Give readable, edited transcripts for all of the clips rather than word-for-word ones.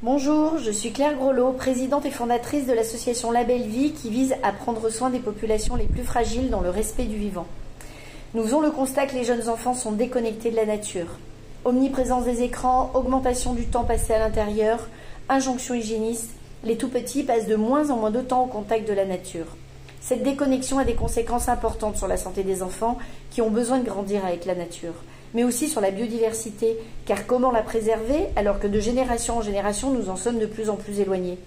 Bonjour, je suis Claire Grolleau, présidente et fondatrice de l'association Label Vie qui vise à prendre soin des populations les plus fragiles dans le respect du vivant. Nous faisons le constat que les jeunes enfants sont déconnectés de la nature. Omniprésence des écrans, augmentation du temps passé à l'intérieur, injonction hygiéniste, les tout-petits passent de moins en moins de temps au contact de la nature. Cette déconnexion a des conséquences importantes sur la santé des enfants qui ont besoin de grandir avec la nature, mais aussi sur la biodiversité, car comment la préserver alors que de génération en génération nous en sommes de plus en plus éloignés?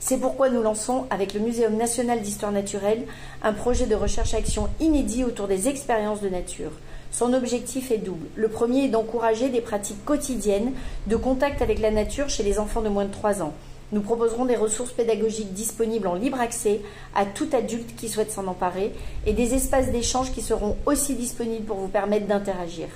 C'est pourquoi nous lançons avec le Muséum National d'Histoire Naturelle un projet de recherche-action inédit autour des expériences de nature. Son objectif est double. Le premier est d'encourager des pratiques quotidiennes de contact avec la nature chez les enfants de moins de 3 ans. Nous proposerons des ressources pédagogiques disponibles en libre accès à tout adulte qui souhaite s'en emparer et des espaces d'échange qui seront aussi disponibles pour vous permettre d'interagir.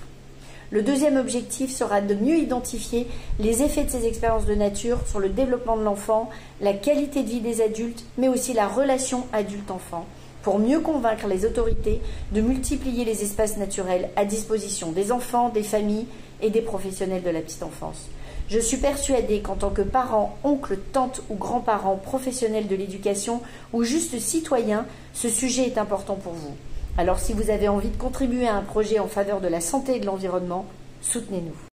Le deuxième objectif sera de mieux identifier les effets de ces expériences de nature sur le développement de l'enfant, la qualité de vie des adultes, mais aussi la relation adulte-enfant, pour mieux convaincre les autorités de multiplier les espaces naturels à disposition des enfants, des familles et des professionnels de la petite enfance. Je suis persuadée qu'en tant que parents, oncles, tantes ou grands-parents, professionnels de l'éducation ou juste citoyens, ce sujet est important pour vous. Alors si vous avez envie de contribuer à un projet en faveur de la santé et de l'environnement, soutenez-nous.